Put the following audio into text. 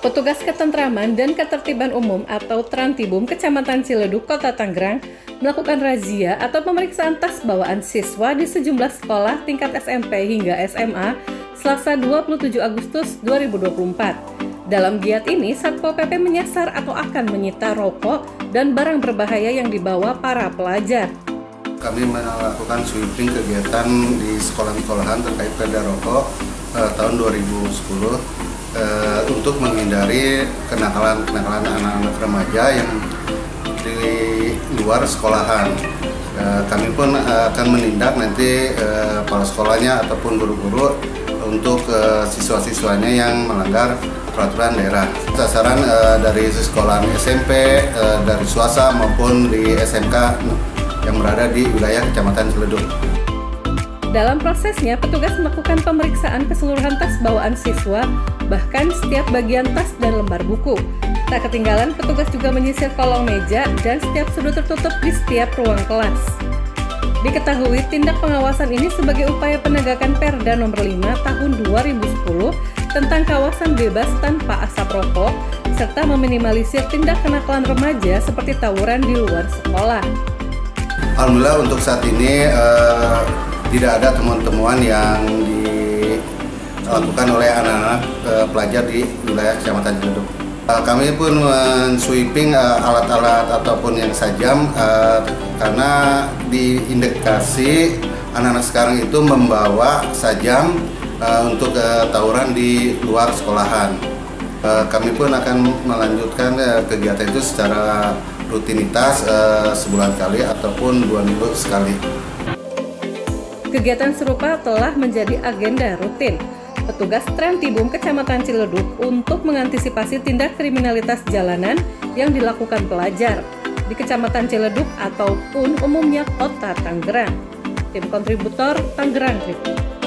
Petugas Ketentraman dan Ketertiban Umum atau Trantibum Kecamatan Ciledug, Kota Tangerang melakukan razia atau pemeriksaan tas bawaan siswa di sejumlah sekolah tingkat SMP hingga SMA Selasa 27 Agustus 2024. Dalam giat ini, Satpol PP menyasar atau akan menyita rokok dan barang berbahaya yang dibawa para pelajar. Kami melakukan sweeping kegiatan di sekolah-sekolahan terkait perda rokok tahun 2010. Untuk menghindari kenakalan anak-anak remaja yang di luar sekolahan. Kami pun akan menindak nanti kepala sekolahnya ataupun guru-guru untuk siswa-siswanya yang melanggar peraturan daerah. Sasaran dari sekolahan SMP, dari swasta maupun di SMK yang berada di wilayah Kecamatan Ciledug. Dalam prosesnya, petugas melakukan pemeriksaan keseluruhan tas bawaan siswa, bahkan setiap bagian tas dan lembar buku. Tak ketinggalan, petugas juga menyisir kolong meja dan setiap sudut tertutup di setiap ruang kelas. Diketahui, tindak pengawasan ini sebagai upaya penegakan Perda Nomor 5 Tahun 2010 tentang kawasan bebas tanpa asap rokok, serta meminimalisir tindak kenakalan remaja seperti tawuran di luar sekolah. Alhamdulillah untuk saat ini, tidak ada temuan-temuan yang dilakukan oleh anak-anak pelajar di wilayah Kecamatan Jodok. Kami pun men-sweeping alat-alat ataupun yang sajam karena diindikasi anak-anak sekarang itu membawa sajam untuk tawuran di luar sekolahan. Kami pun akan melanjutkan kegiatan itu secara rutinitas sebulan kali ataupun 2 minggu sekali. Kegiatan serupa telah menjadi agenda rutin petugas Trantibum Kecamatan Ciledug untuk mengantisipasi tindak kriminalitas jalanan yang dilakukan pelajar di Kecamatan Ciledug ataupun umumnya Kota Tangerang. Tim kontributor Tangerang TV.